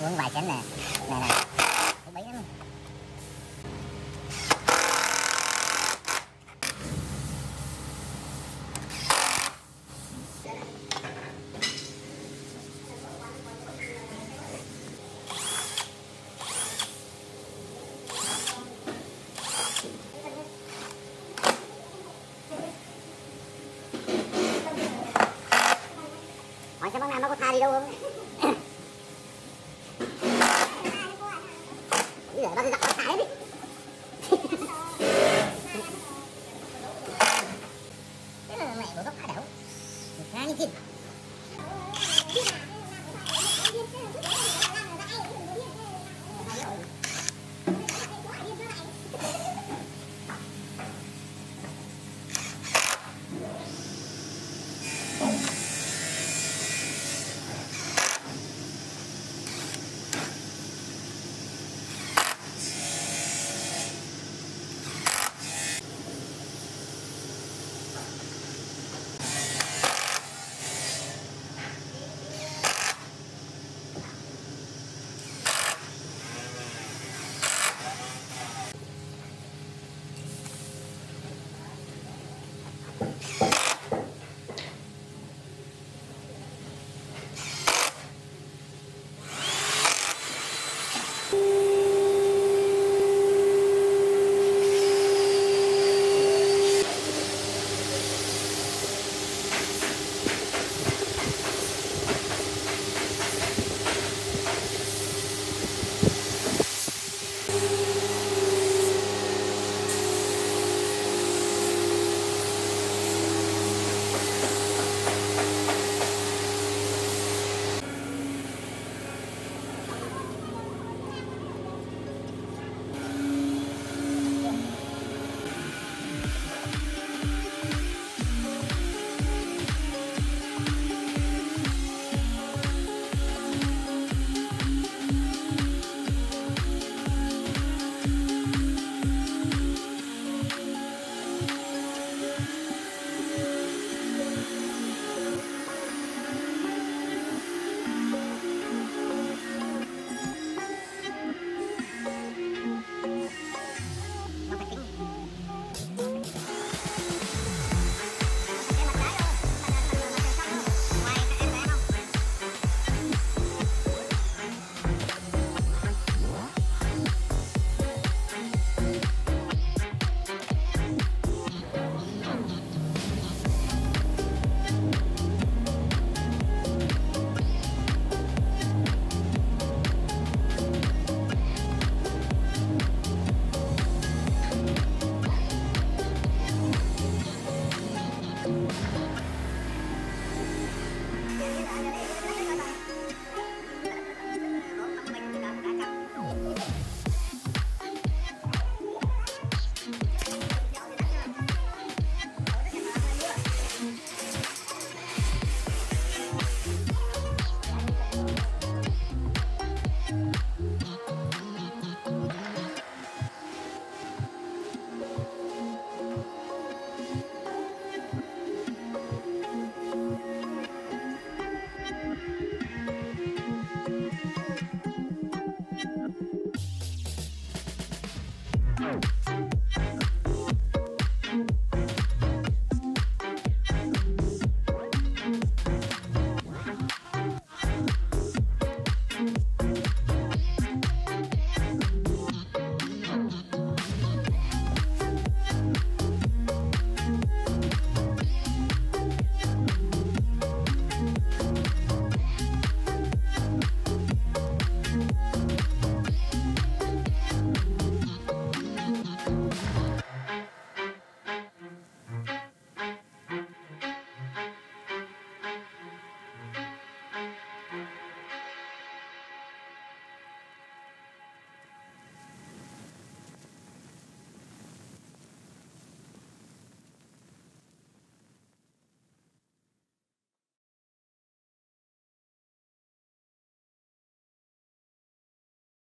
Uống vài chén này, này này. Hỏi xem bác nào nó có tha đi đâu không? Bây giờ bác sẽ